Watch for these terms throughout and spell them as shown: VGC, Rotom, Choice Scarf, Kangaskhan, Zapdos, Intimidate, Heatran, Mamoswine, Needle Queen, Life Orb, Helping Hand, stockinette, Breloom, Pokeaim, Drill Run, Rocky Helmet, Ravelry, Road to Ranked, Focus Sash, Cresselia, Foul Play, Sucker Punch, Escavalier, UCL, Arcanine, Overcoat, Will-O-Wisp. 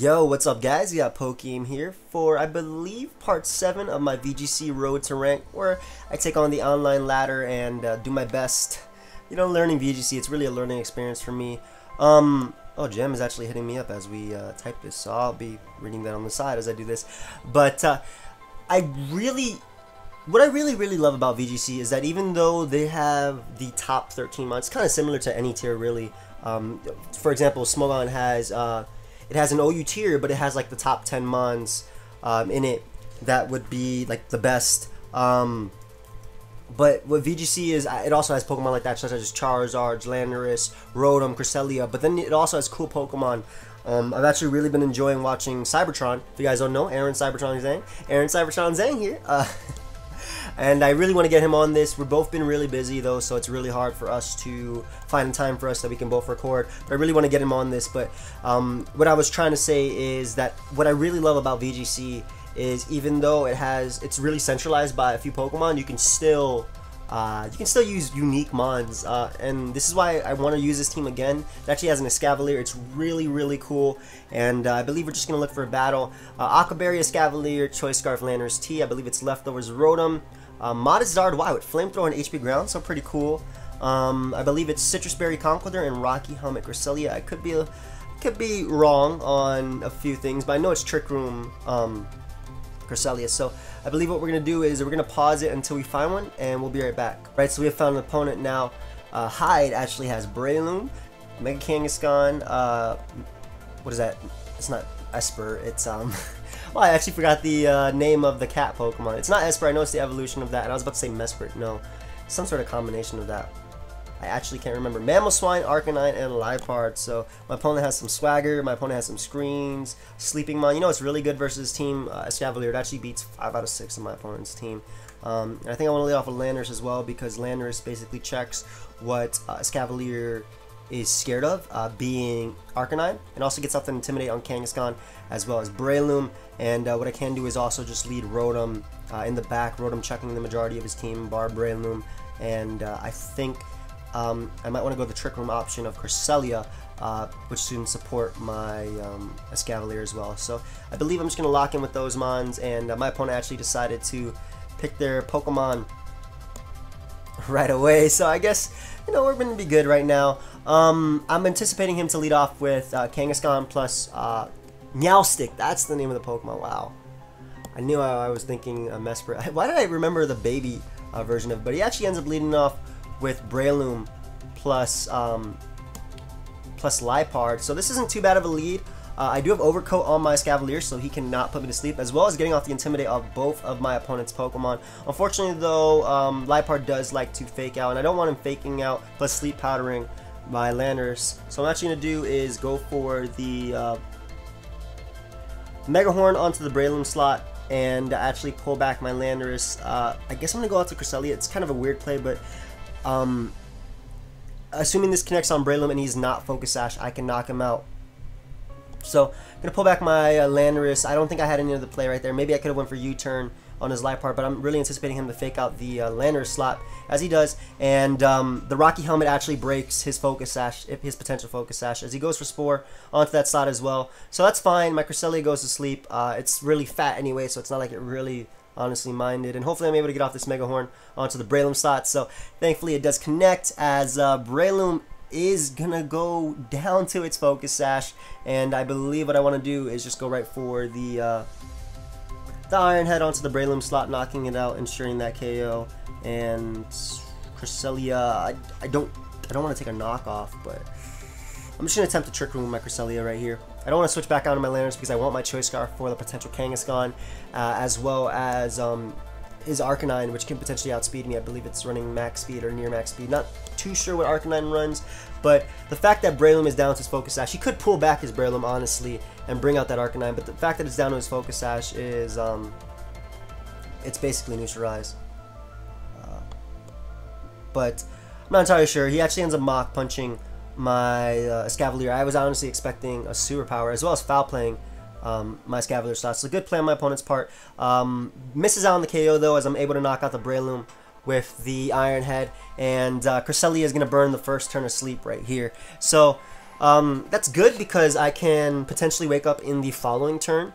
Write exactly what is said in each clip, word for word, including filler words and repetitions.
Yo, what's up guys? You got Pokeaim here for, I believe, part seven of my V G C Road to Rank, where I take on the online ladder and uh, do my best. You know, learning V G C, it's really a learning experience for me. Um, oh, Jem is actually hitting me up as we uh, type this, so I'll be reading that on the side as I do this. But uh, I really, what I really, really love about V G C is that even though they have the top thirteen mods, kind of similar to any tier really. Um, for example, Smogon has... Uh, It has an O U tier, but it has like the top ten mons um, in it that would be like the best. Um, but what V G C is, it also has Pokemon like that, such as Charizard, Landorus, Rotom, Cresselia. But then it also has cool Pokemon. Um, I've actually really been enjoying watching Cybertron. If you guys don't know, Aaron Cybertron Zheng. Aaron Cybertron Zheng here. Uh, and I really want to get him on this. We've both been really busy though, so it's really hard for us to find time for us that we can both record, but I really want to get him on this. But um, what I was trying to say is that what I really love about V G C is even though it has it's really centralized by a few Pokemon, you can still uh, you can still use unique mons, uh, and this is why I want to use this team again. It actually has an Escavalier. It's really really cool, and uh, I believe we're just gonna look for a battle. uh, Aquaberry, Escavalier, Choice Scarf, Landorus T. I believe it's Leftovers, Rotom. Uh, Modizard, wow, with Flamethrower and H P Ground, so pretty cool. Um, I believe it's Citrusberry, Conkeldurr, and Rocky Helmet, Cresselia. I could be a, could be wrong on a few things, but I know it's Trick Room, um, Cresselia. So I believe what we're going to do is we're going to pause it until we find one, and we'll be right back. Right, so we have found an opponent now. Uh, Hyde actually has Breloom, Mega Kangaskhan, uh, what is that? It's not Esper, it's, um... Well, I actually forgot the uh, name of the cat Pokemon. It's not Esper, I know it's the evolution of that, and I was about to say Mesprit, no. Some sort of combination of that. I actually can't remember. Mamoswine, Arcanine, and Liepard. So, my opponent has some swagger, my opponent has some screens, Sleeping Mon. You know, it's really good versus team uh, Escavalier. It actually beats five out of six of my opponent's team. Um, and I think I want to lay off of Landorus as well, because Landorus basically checks what uh, Escavalier is scared of, uh, being Arcanine, and also gets off the Intimidate on Kangaskhan as well as Breloom. And uh, what I can do is also just lead Rotom uh, in the back, Rotom checking the majority of his team, bar Breloom, and uh, I think um, I might want to go the Trick Room option of Cresselia, uh, which soon support my um, Escavalier as well. So I believe I'm just going to lock in with those mons, and uh, my opponent actually decided to pick their Pokemon right away, so I guess, you know, we're going to be good right now. Um, I'm anticipating him to lead off with uh, Kangaskhan plus uh, Meowstic. That's the name of the Pokemon. Wow, I knew I, I was thinking uh, Mesprit. Why did I remember the baby uh, version of it? But he actually ends up leading off with Breloom plus um, plus Liepard. So this isn't too bad of a lead. Uh, I do have Overcoat on my Escavalier, so he cannot put me to sleep, as well as getting off the Intimidate of both of my opponent's Pokemon. Unfortunately, though, um, Liepard does like to fake out, and I don't want him faking out plus Sleep Powdering by Landorus. So what I'm actually going to do is go for the uh, Mega Horn onto the Breloom slot and actually pull back my Landorus. Uh, I guess I'm going to go out to Cresselia. It's kind of a weird play, but... Um, assuming this connects on Breloom and he's not Focus Sash, I can knock him out. So I'm gonna pull back my uh, Landorus. I don't think I had any other play right there. Maybe I could have went for U-turn on his Liepard, but I'm really anticipating him to fake out the uh, Landorus slot, as he does, and um, the Rocky Helmet actually breaks his Focus Sash, his potential Focus Sash, as he goes for Spore onto that slot as well. So that's fine. My Cresselia goes to sleep. Uh, it's really fat anyway, so it's not like it really honestly minded, and hopefully I'm able to get off this Mega Horn onto the Breloom slot. So thankfully it does connect, as uh, Breloom is gonna go down to its Focus Sash, and I believe what I want to do is just go right for the uh, the Iron Head onto the Breloom slot, knocking it out, ensuring that K O. And Cresselia, I, I don't I don't want to take a knockoff, but I'm just gonna attempt to Trick Room with my Cresselia right here. I don't want to switch back onto my Landorus because I want my Choice Scarf for the potential Kangaskhan, uh, as well as um, his Arcanine, which can potentially outspeed me. I believe it's running max speed or near max speed. Not too sure what Arcanine runs, but the fact that Breloom is down to his Focus Sash, he could pull back his Breloom, honestly, and bring out that Arcanine, but the fact that it's down to his Focus Sash is, um, it's basically neutralized. Uh, but I'm not entirely sure. He actually ends up mock punching my uh, Escavalier. I was honestly expecting a superpower, as well as foul playing Um, my Escavalier slot. So a good play on my opponent's part. Um, misses out on the K O though, as I'm able to knock out the Breloom with the Iron Head, and uh, Cresselia is going to burn the first turn of sleep right here. So Um, that's good because I can potentially wake up in the following turn.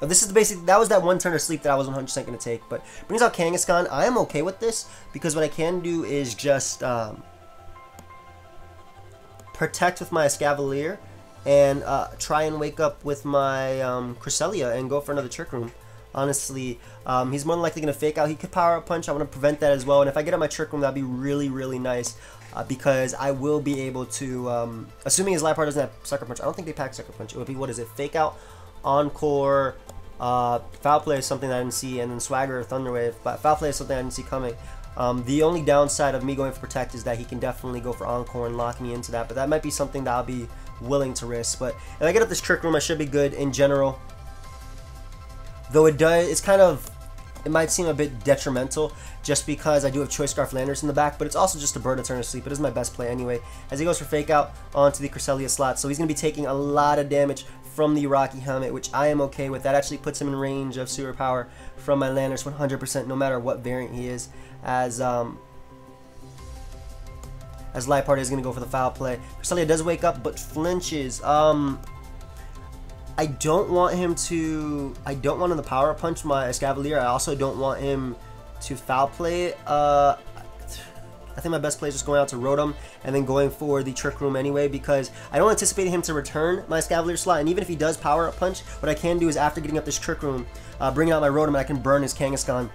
Now, this is the basic. That was that one turn of sleep that I was one hundred percent going to take. But brings out Kangaskhan. I am okay with this because what I can do is just um, protect with my Escavalier and uh, try and wake up with my um, Cresselia and go for another Trick Room. Honestly, um, he's more than likely going to Fake Out. He could Power Up Punch. I want to prevent that as well. And if I get on my Trick Room, that'd be really, really nice uh, because I will be able to, um, assuming his Liepard doesn't have Sucker Punch. I don't think they pack Sucker Punch. It would be, what is it, Fake Out, Encore, uh, Foul Play is something I didn't see, and then Swagger or Thunder Wave. But Foul Play is something I didn't see coming. Um, the only downside of me going for Protect is that he can definitely go for Encore and lock me into that. But that might be something that I'll be willing to risk. But if I get up this Trick Room, I should be good in general. Though it does, it's kind of, it might seem a bit detrimental just because I do have Choice Scarf Landorus in the back, but it's also just a bird of turn of sleep. It is my best play anyway. As he goes for Fake Out onto the Cresselia slot, so he's going to be taking a lot of damage from the Rocky Helmet, which I am okay with. That actually puts him in range of Super Power from my Landorus one hundred percent, no matter what variant he is. As um, as Liepard is going to go for the Foul Play. Cresselia does wake up, but flinches. Um... I don't want him to, I don't want him to Power Punch my Escavalier. I also don't want him to Foul Play. Uh, I think my best play is just going out to Rotom and then going for the Trick Room anyway, because I don't anticipate him to return my Escavalier slot. And even if he does Power Up Punch, what I can do is after getting up this Trick Room, uh, bringing out my Rotom, and I can burn his Kangaskhan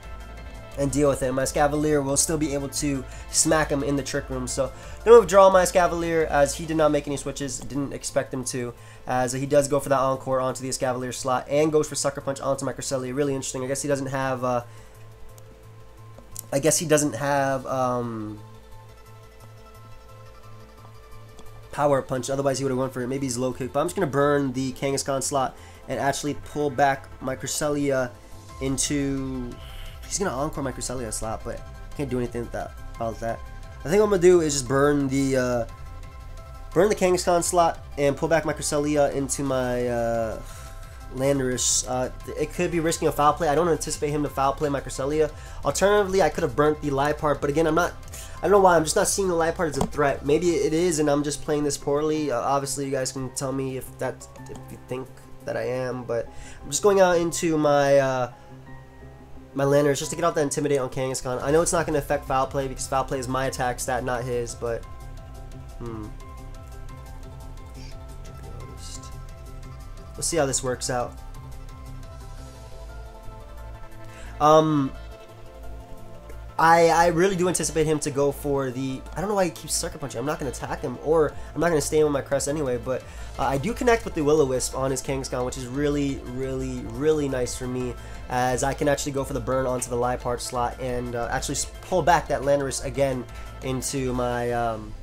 and deal with it. My Escavalier will still be able to smack him in the Trick Room. So no withdrawal my Escavalier, as he did not make any switches. Didn't expect him to, as he does go for that Encore onto the Escavalier slot and goes for Sucker Punch onto my Cresselia. Really interesting. I guess he doesn't have uh, I guess he doesn't have um, Power Punch, otherwise he would have went for it. Maybe he's Low Kick, but I'm just going to burn the Kangaskhan slot and actually pull back my Cresselia into... He's going to Encore my Cresselia slot, but I can't do anything with that, about that. I think what I'm going to do is just burn the uh, burn the Kangaskhan slot and pull back my Cresselia into my uh, Landorus. Uh, it could be risking a Foul Play. I don't anticipate him to Foul Play my Cresselia. Alternatively, I could have burnt the Liepard, but again, I'm not... I don't know why. I'm just not seeing the Liepard as a threat. Maybe it is, and I'm just playing this poorly. Uh, obviously, you guys can tell me if, that's, if you think that I am, but I'm just going out into my... Uh, My Landorus just to get out the Intimidate on Kangaskhan. I know it's not going to affect Foul Play because Foul Play is my attack stat, not his, but... Hmm. We'll see how this works out. Um... I, I really do anticipate him to go for the... I don't know why he keeps Sucker Punching. I'm not going to attack him, or I'm not going to stay in with my Crest anyway, but uh, I do connect with the Will-O-Wisp on his Kangaskhan, which is really, really, really nice for me, as I can actually go for the burn onto the Liepard slot and uh, actually pull back that Landorus again into my um,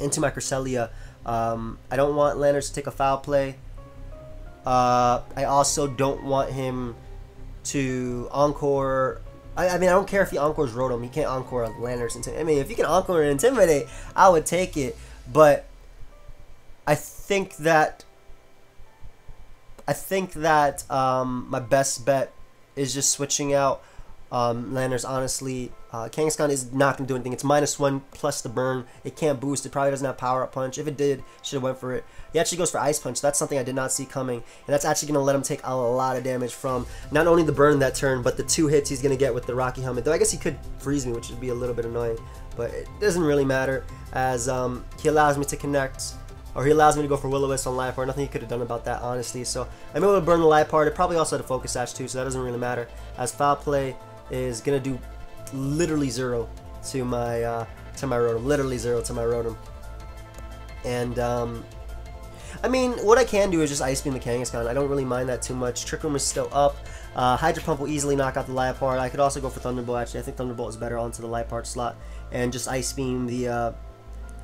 into my Cresselia. Um, I don't want Landorus to take a Foul Play. Uh, I also don't want him to Encore... I mean, I don't care if he Encores Rotom. He can't Encore a Landorus. I mean, if you can Encore and Intimidate, I would take it. But I think that I think that um, my best bet is just switching out um, Landorus. Honestly, uh, Kangaskhan is not going to do anything. It's minus one plus the burn. It can't boost. It probably doesn't have Power Up Punch. If it did, should have went for it. He actually goes for Ice Punch. That's something I did not see coming, and that's actually going to let him take a lot of damage from not only the burn that turn, but the two hits he's going to get with the Rocky Helmet. Though I guess he could freeze me, which would be a little bit annoying, but it doesn't really matter, as um, he allows me to connect, or he allows me to go for Will-O-Wisp on Liepard. Nothing he could have done about that, honestly. So I'm able to burn the Liepard. It probably also had a Focus Sash too, so that doesn't really matter, as Foul Play is going to do literally zero to my uh, to my Rotom, literally zero to my Rotom, and. Um, I mean, what I can do is just Ice Beam the Kangaskhan. I don't really mind that too much. Trick Room is still up. Uh, Hydro Pump will easily knock out the Liepard. I could also go for Thunderbolt. Actually, I think Thunderbolt is better onto the Liepard slot, and just Ice Beam the uh,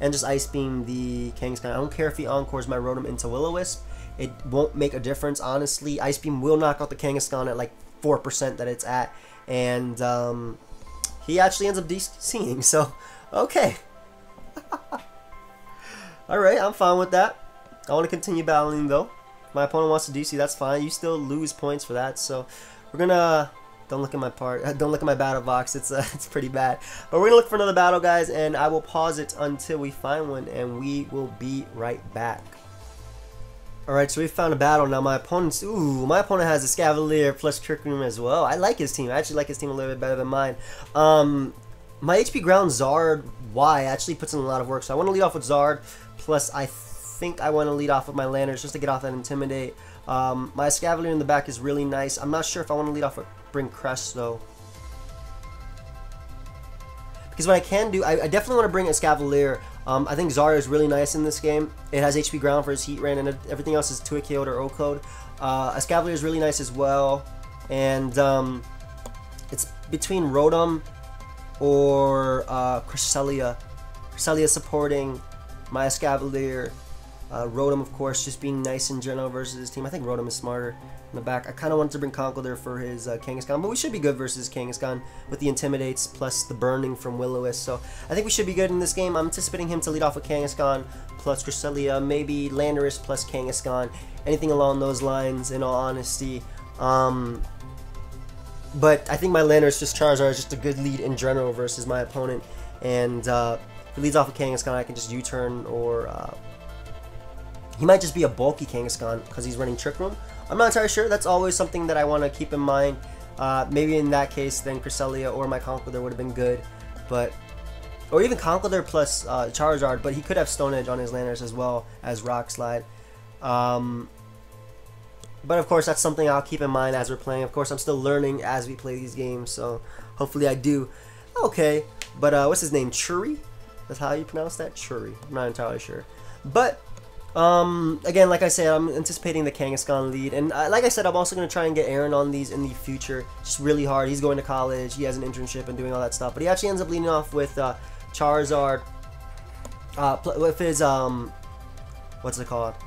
and just Ice Beam the Kangaskhan. I don't care if he Encores my Rotom into Will-O-Wisp. It won't make a difference, honestly. Ice Beam will knock out the Kangaskhan at like four percent that it's at, and um, he actually ends up DCing. So, okay, all right, I'm fine with that. I want to continue battling though. My opponent wants to D C, that's fine. You still lose points for that, so we're gonna Don't look at my part. Don't look at my battle box. It's uh, it's pretty bad. But we're gonna look for another battle, guys, and I will pause it until we find one, and we will be right back. All right, so we found a battle. Now my opponent's ooh, my opponent has Escavalier plus Kirkroom as well. I like his team. I actually like his team a little bit better than mine. Um, my H P ground Zard Y actually puts in a lot of work, so I want to lead off with Zard. Plus, I think I want to lead off with my Landorus just to get off that Intimidate. Um, my Escavalier in the back is really nice. I'm not sure if I want to lead off with Bring Crush though, because what I can do, I, I definitely want to bring Escavalier. Um, I think Zara is really nice in this game. It has H P ground for his Heatran, and everything else is two hit KO'd or O-code. Uh, Escavalier is really nice as well, and um, it's between Rotom or uh, Cresselia. Cresselia supporting my Escavalier. Uh, Rotom, of course, just being nice in general versus his team. I think Rotom is smarter in the back. I kind of wanted to bring Conkeldurr for his uh, Kangaskhan, but we should be good versus Kangaskhan with the Intimidates plus the Burning from Will-O-Wisp. So I think we should be good in this game. I'm anticipating him to lead off with Kangaskhan plus Cresselia, maybe Landorus plus Kangaskhan, anything along those lines in all honesty. Um, but I think my Landorus just Charizard is just a good lead in general versus my opponent. And uh, if he leads off with Kangaskhan, I can just U-turn or... Uh, He might just be a bulky Kangaskhan because he's running Trick Room. I'm not entirely sure. That's always something that I want to keep in mind. Uh, maybe in that case, then Cresselia or my Conkeldurr would have been good, but or even Conkeldurr plus uh, Charizard. But he could have Stone Edge on his Landorus as well as Rock Slide. Um, but of course, that's something I'll keep in mind as we're playing. Of course, I'm still learning as we play these games, so hopefully I do. Okay, but uh, what's his name? Churi? That's how you pronounce that? Churi. I'm not entirely sure, but. Um, again, like I said, I'm anticipating the Kangaskhan lead, and I, like I said, I'm also going to try and get Aaron on these in the future. Just really hard. He's going to college, he has an internship and doing all that stuff, but he actually ends up leading off with uh, Charizard, uh, with his, um, what's it called?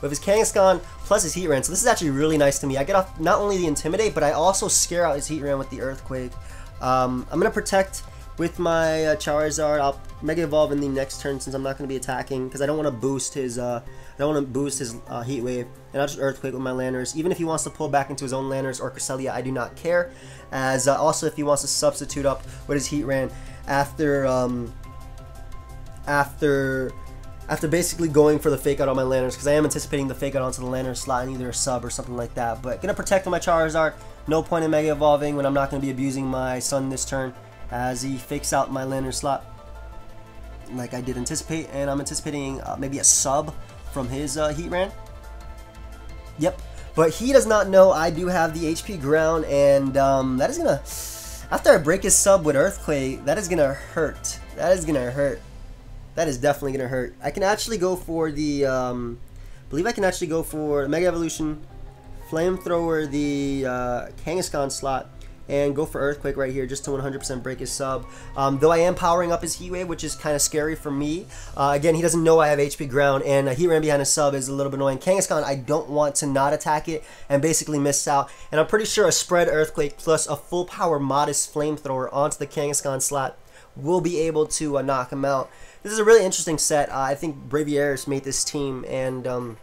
With his Kangaskhan plus his Heatran. So this is actually really nice to me. I get off not only the Intimidate, but I also scare out his Heatran with the Earthquake. Um, I'm going to protect with my uh, Charizard. I'll Mega Evolve in the next turn since I'm not going to be attacking, because I don't want to boost his uh, I don't want to boost his uh, Heat Wave, and I'll just Earthquake with my Landorus. Even if he wants to pull back into his own Landorus or Cresselia, I do not care. As uh, also if he wants to substitute up with his Heatran after um, after after basically going for the Fake Out on my Landorus, because I am anticipating the Fake Out onto the Landorus slot in either a sub or something like that. But gonna protect my Charizard. No point in Mega Evolving when I'm not going to be abusing my Sun this turn, as he fakes out my Landorus slot like I did anticipate, and I'm anticipating uh, maybe a sub from his uh, Heatran. Yep, but he does not know I do have the H P ground, and um, that is gonna, after I break his sub with Earthquake, that is gonna hurt. That is gonna hurt. That is definitely gonna hurt. I can actually go for the, um, I believe I can actually go for Mega Evolution, Flamethrower, the uh, Kangaskhan slot, and go for Earthquake right here just to one hundred percent break his sub. Um, though I am powering up his Heat Wave, which is kind of scary for me. Uh, again, he doesn't know I have H P ground, and a Heatran behind his sub is a little bit annoying. Kangaskhan, I don't want to not attack it and basically miss out. And I'm pretty sure a spread Earthquake plus a full power Modest Flamethrower onto the Kangaskhan slot will be able to uh, knock him out. This is a really interesting set. Uh, I think Braviary made this team, and um,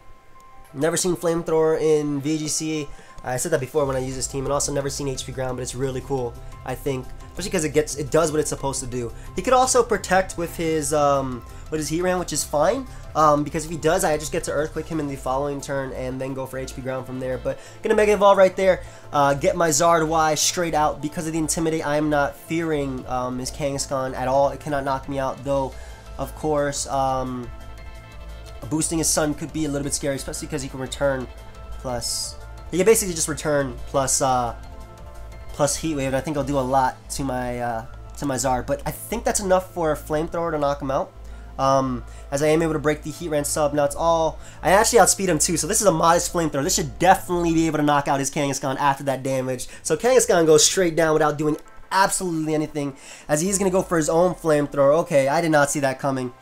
never seen Flamethrower in V G C. I said that before when I use this team, and also never seen H P ground, but it's really cool, I think, especially because it gets it does what it's supposed to do. He could also protect with his um, with his Heatran, which is fine, um, because if he does, I just get to Earthquake him in the following turn and then go for H P ground from there. But gonna Mega Evolve right there, uh, get my Zard Y straight out because of the Intimidate. I am not fearing um, his Kangaskhan at all. It cannot knock me out, though. Of course, um, boosting his Sun could be a little bit scary, especially because he can return plus. He can basically just return plus uh, plus Heat Wave, and I think I'll do a lot to my uh, to my Zard. But I think that's enough for a Flamethrower to knock him out, um, as I am able to break the Heatran sub. Now it's all I actually outspeed him too, so this is a Modest Flamethrower. This should definitely be able to knock out his Kangaskhan after that damage. So Kangaskhan goes straight down without doing absolutely anything, as he's gonna go for his own Flamethrower. Okay, I did not see that coming.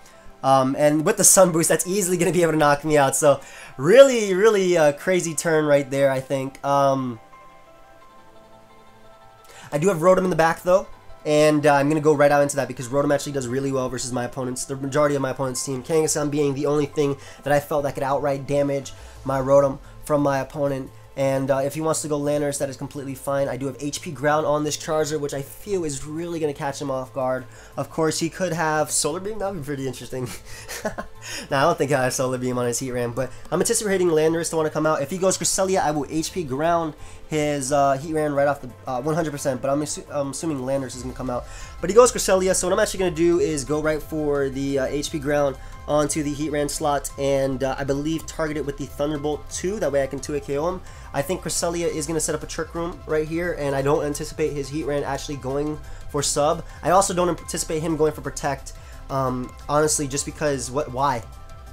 Um, and with the Sun boost, that's easily going to be able to knock me out. So really, really uh, crazy turn right there, I think. Um, I do have Rotom in the back, though. And uh, I'm going to go right out into that because Rotom actually does really well versus my opponents. The majority of my opponent's team. Kangaskhan being the only thing that I felt that could outright damage my Rotom from my opponent. And uh, if he wants to go Landorus, that is completely fine. I do have H P Ground on this Charizard, which I feel is really going to catch him off guard. Of course, he could have Solar Beam. That would be pretty interesting. Now, I don't think I have Solar Beam on his Heatran, but I'm anticipating Landorus to want to come out. If he goes Cresselia, I will H P Ground his uh, Heatran right off the uh, one hundred percent, but I'm, assu I'm assuming Landorus is going to come out. But he goes Cresselia, so what I'm actually going to do is go right for the uh, H P Ground onto the Heatran slot, and uh, I believe target it with the Thunderbolt two, that way I can two A K O him. I think Cresselia is going to set up a Trick Room right here, and I don't anticipate his Heatran actually going for sub. I also don't anticipate him going for Protect, um, honestly, just because, what? Why?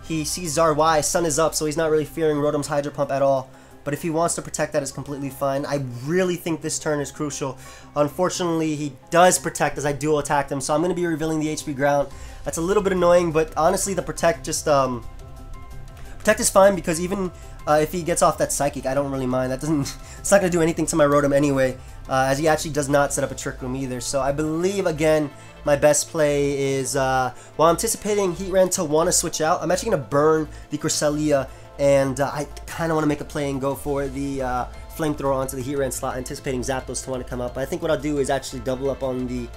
He sees Zarwai, Sun is up, so he's not really fearing Rotom's Hydro Pump at all. But if he wants to protect, that is completely fine. I really think this turn is crucial. Unfortunately, he does protect as I dual attacked him, so I'm going to be revealing the H P Ground. That's a little bit annoying, but honestly, the protect just um, protect is fine because even uh, if he gets off that Psychic, I don't really mind. That doesn't it's not going to do anything to my Rotom anyway, uh, as he actually does not set up a Trick Room either. So I believe again, my best play is uh, while I'm anticipating Heatran to want to switch out, I'm actually going to burn the Cresselia. And uh, I kind of want to make a play and go for the uh, Flamethrower onto the Heatran slot, anticipating Zapdos to want to come up. But I think what I'll do is actually double up on the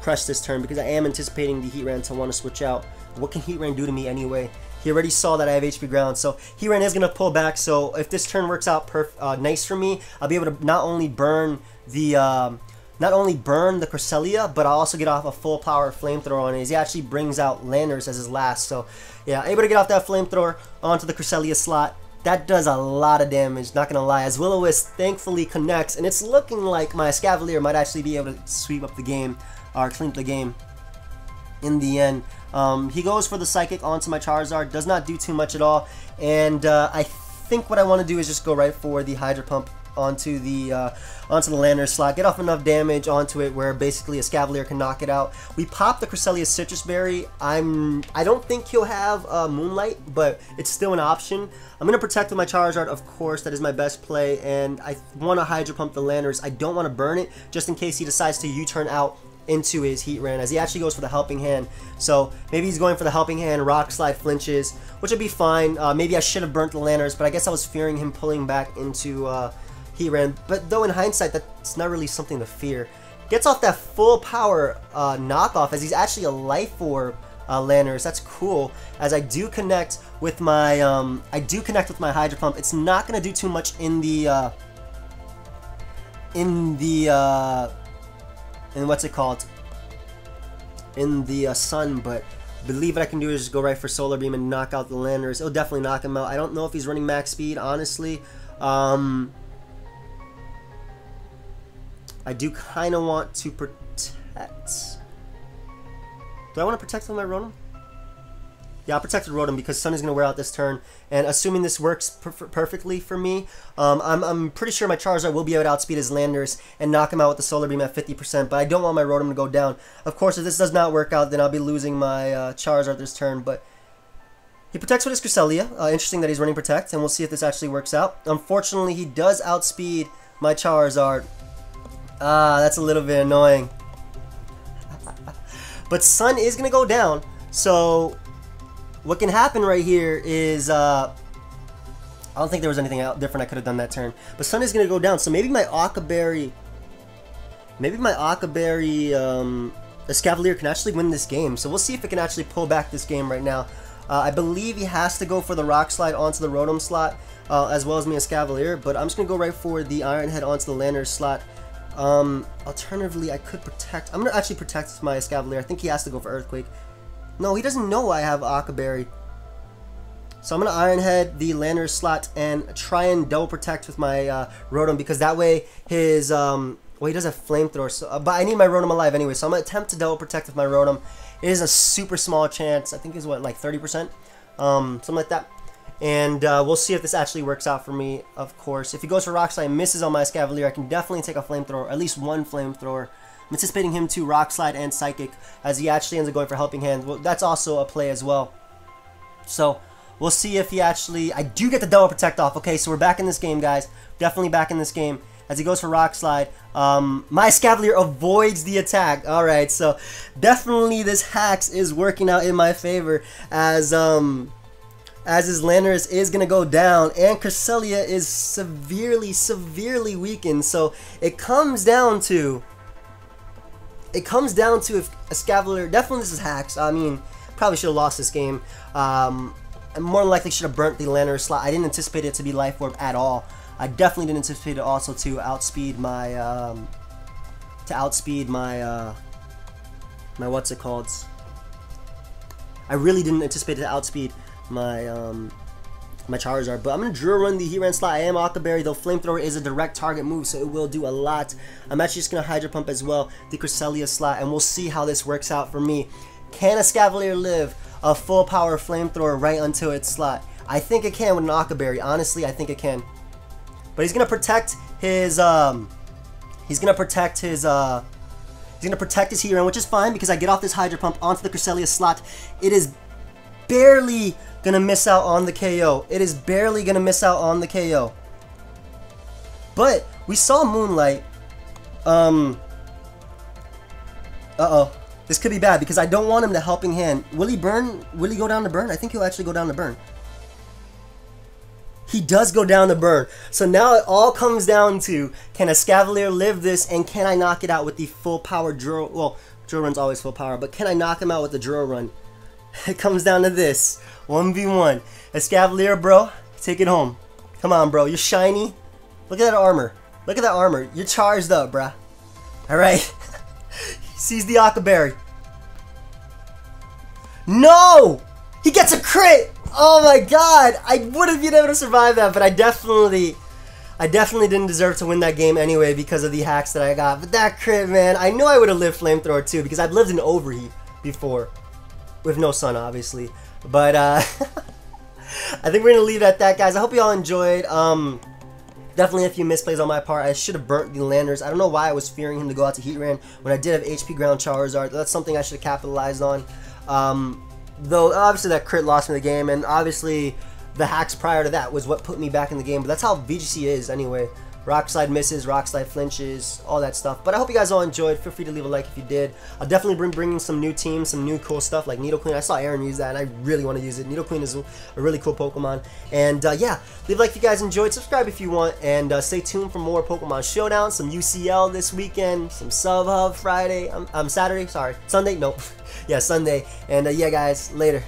Crush this turn because I am anticipating the Heatran to want to switch out. What can Heatran do to me anyway? He already saw that I have H P Ground, so Heatran is going to pull back. So if this turn works out perf uh, nice for me, I'll be able to not only burn the... Um, Not only burn the Cresselia, but I also get off a full power Flamethrower on it, as he actually brings out Landorus as his last. So, yeah, able to get off that Flamethrower onto the Cresselia slot. That does a lot of damage, not gonna lie, as Will-O-Wisp thankfully connects, and it's looking like my Escavalier might actually be able to sweep up the game, or clean up the game in the end. Um, he goes for the Psychic onto my Charizard, does not do too much at all, and uh, I think what I want to do is just go right for the Hydro Pump onto the uh, onto the Landorus slot, get off enough damage onto it where basically a Escavalier can knock it out. We pop the Cresselia Citrus Berry. I'm I don't think he'll have uh, Moonlight, but it's still an option. I'm gonna protect with my Charizard, of course. That is my best play, and I want to Hydro Pump the Landorus. I don't want to burn it just in case he decides to U-turn out into his Heatran, as he actually goes for the Helping Hand. So maybe he's going for the Helping Hand, Rock Slide flinches, which would be fine. Uh, maybe I should have burnt the Landorus, but I guess I was fearing him pulling back into. Uh, Heatran, but though in hindsight, that's not really something to fear. Gets off that full power uh, knockoff, as he's actually a Life Orb uh, Landorus. That's cool. As I do connect with my, um, I do connect with my Hydro Pump. It's not gonna do too much in the, uh, in the, uh, in what's it called? In the uh, sun, but. Believe what I can do is just go right for Solar Beam and knock out the Landorus. It'll definitely knock him out. I don't know if he's running max speed, honestly. Um, I do kind of want to protect. Do I want to protect on my Rotom? Yeah, I protected Rotom because Sun is going to wear out this turn. And assuming this works per perfectly for me, um, I'm, I'm pretty sure my Charizard will be able to outspeed his Landorus and knock him out with the Solar Beam at fifty percent. But I don't want my Rotom to go down. Of course, if this does not work out, then I'll be losing my uh, Charizard this turn. But he protects with his Cresselia. Uh, interesting that he's running Protect. And we'll see if this actually works out. Unfortunately, he does outspeed my Charizard. Ah, that's a little bit annoying. But Sun is going to go down. So what can happen right here is, uh, I don't think there was anything out different I could have done that turn. But Sun is going to go down, so maybe my Akaberry, maybe my Akaberry um, Escavalier can actually win this game. So we'll see if it can actually pull back this game right now. Uh, I believe he has to go for the Rock Slide onto the Rotom slot, uh, as well as me Escavalier. But I'm just going to go right for the Iron Head onto the Landorus slot. Um, alternatively, I could protect. I'm going to actually protect my Escavalier. I think he has to go for Earthquake. No, he doesn't know I have Akaberry. So I'm going to Iron Head the Landorus slot and try and double protect with my uh, Rotom, because that way his... Um, well, he does have Flamethrower, so, uh, but I need my Rotom alive anyway. So I'm going to attempt to double protect with my Rotom. It is a super small chance. I think it's, what, like thirty percent? Um, something like that. And uh, we'll see if this actually works out for me, of course. If he goes for Rock Slide and misses on my Escavalier, I can definitely take a Flamethrower, at least one Flamethrower. I'm anticipating him to Rock Slide and Psychic, as he actually ends up going for Helping Hand. Well, that's also a play as well. So we'll see if he actually... I do get the double protect off. Okay, so we're back in this game, guys. Definitely back in this game. As he goes for Rock Slide, um, my Escavalier avoids the attack. All right, so definitely this Hacks is working out in my favor, as... um. as his Landorus is going to go down, and Cresselia is severely, severely weakened. So it comes down to, it comes down to if Escavalier, definitely this is hacks. I mean, probably should have lost this game. Um, I more than likely should have burnt the Landorus slot. I didn't anticipate it to be Life Orb at all. I definitely didn't anticipate it also to outspeed my, um, to outspeed my, uh, my what's it called? I really didn't anticipate it to outspeed my, um, my Charizard. But I'm going to drill run the Heatran slot. I am Octoberry, though Flamethrower is a direct target move, so it will do a lot. I'm actually just going to Hydro Pump as well, the Cresselia slot, and we'll see how this works out for me. Can a Escavalier live a full power Flamethrower right onto its slot? I think it can with an Octoberry. Honestly, I think it can. But he's gonna protect his um he's gonna protect his uh he's gonna protect his Heatran, which is fine because I get off this Hydro Pump onto the Cresselia slot. It is barely gonna miss out on the K O. It is barely gonna miss out on the K O. But we saw Moonlight. Um Uh-oh. This could be bad because I don't want him to helping hand. Will he burn? Will he go down to burn? I think he'll actually go down to burn. He does go down the burn. So now it all comes down to, can a Escavalier live this, and can I knock it out with the full power drill? Well, drill run's always full power, but can I knock him out with the drill run? It comes down to this. one v one. Escavalier, bro, take it home. Come on, bro. You're shiny. Look at that armor. Look at that armor. You're charged up, bruh. Alright. He sees the Octoberry. No! He gets a crit! Oh my god! I would have been able to survive that, but I definitely, I definitely didn't deserve to win that game anyway because of the hacks that I got. But that crit, man, I knew I would have lived Flamethrower too because I've lived an Overheat before, with no sun, obviously. But uh, I think we're gonna leave it at that, guys. I hope you all enjoyed. Um, definitely a few misplays on my part. I should have burnt the Landorus. I don't know why I was fearing him to go out to Heatran when I did have H P Ground Charizard. That's something I should have capitalized on. Um. Though, obviously, that crit lost me the game, and obviously, the hacks prior to that was what put me back in the game, but that's how V G C is, anyway. Rock Slide misses, Rock Slide flinches, all that stuff. But I hope you guys all enjoyed. Feel free to leave a like if you did. I'll definitely bring bringing some new teams, some new cool stuff, like Needle Queen. I saw Aaron use that, and I really want to use it. Needle Queen is a really cool Pokemon. And, uh, yeah, leave a like if you guys enjoyed. Subscribe if you want, and uh, stay tuned for more Pokemon Showdown, some U C L this weekend, some Sub Hub Friday, um, um, Saturday, sorry, Sunday, nope. Yeah, Sunday. And uh, yeah, guys, later.